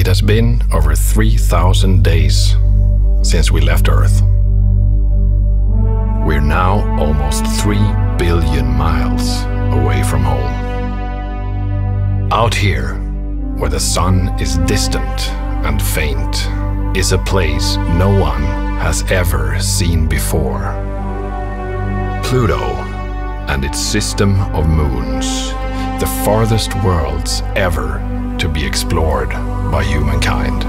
It has been over 3,000 days since we left Earth. We're now almost 3 billion miles away from home. Out here, where the sun is distant and faint, is a place no one has ever seen before. Pluto and its system of moons, the farthest worlds ever to be explored by humankind.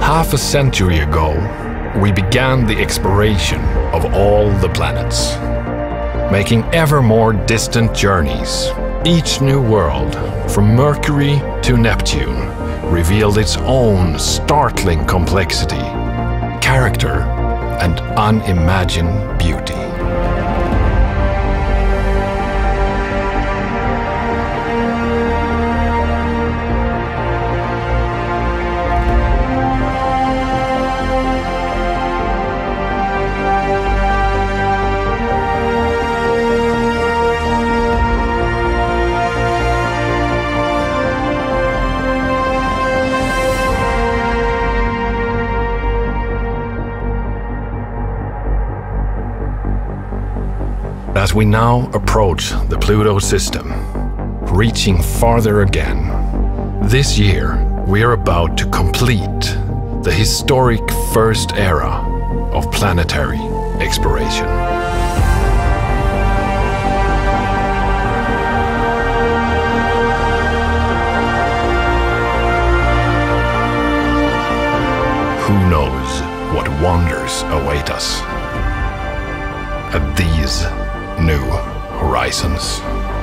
Half a century ago, we began the exploration of all the planets, making ever more distant journeys. Each new world, from Mercury to Neptune, revealed its own startling complexity, character, and unimagined beauty. As we now approach the Pluto system, reaching farther again, this year we're about to complete the historic first era of planetary exploration. Who knows what wonders await us at these New Horizons.